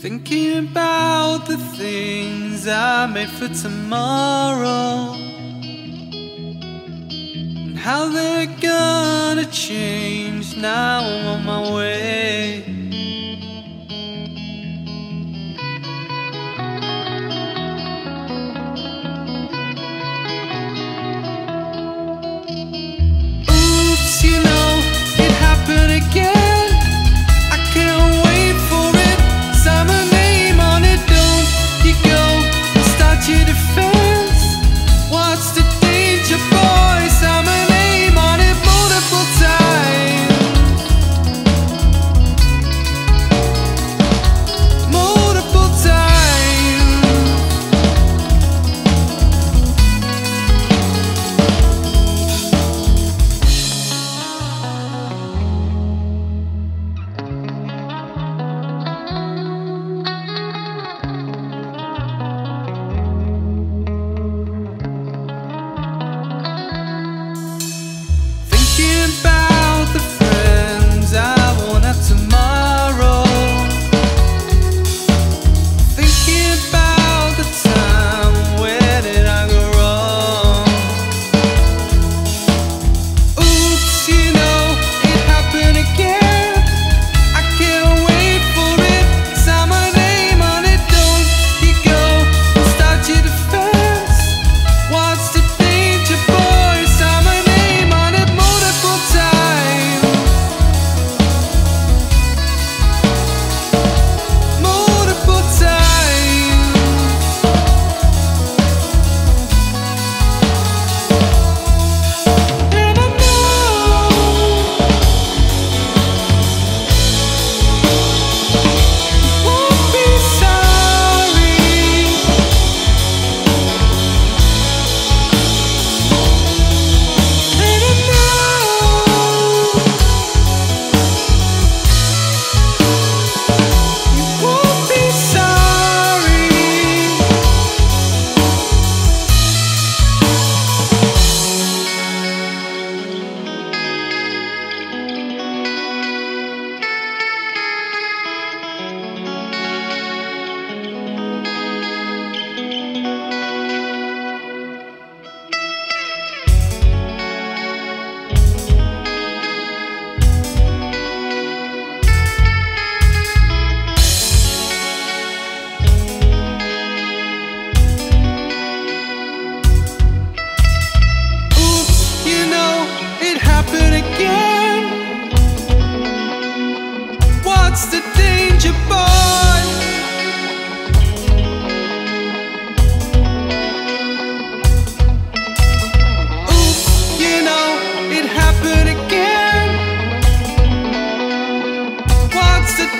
Thinking about the things I made for tomorrow and how they're gonna change. Now I'm on my way. Oops, you know, it happened again. What's the danger, boy? Oops, you know, it happened again. What's the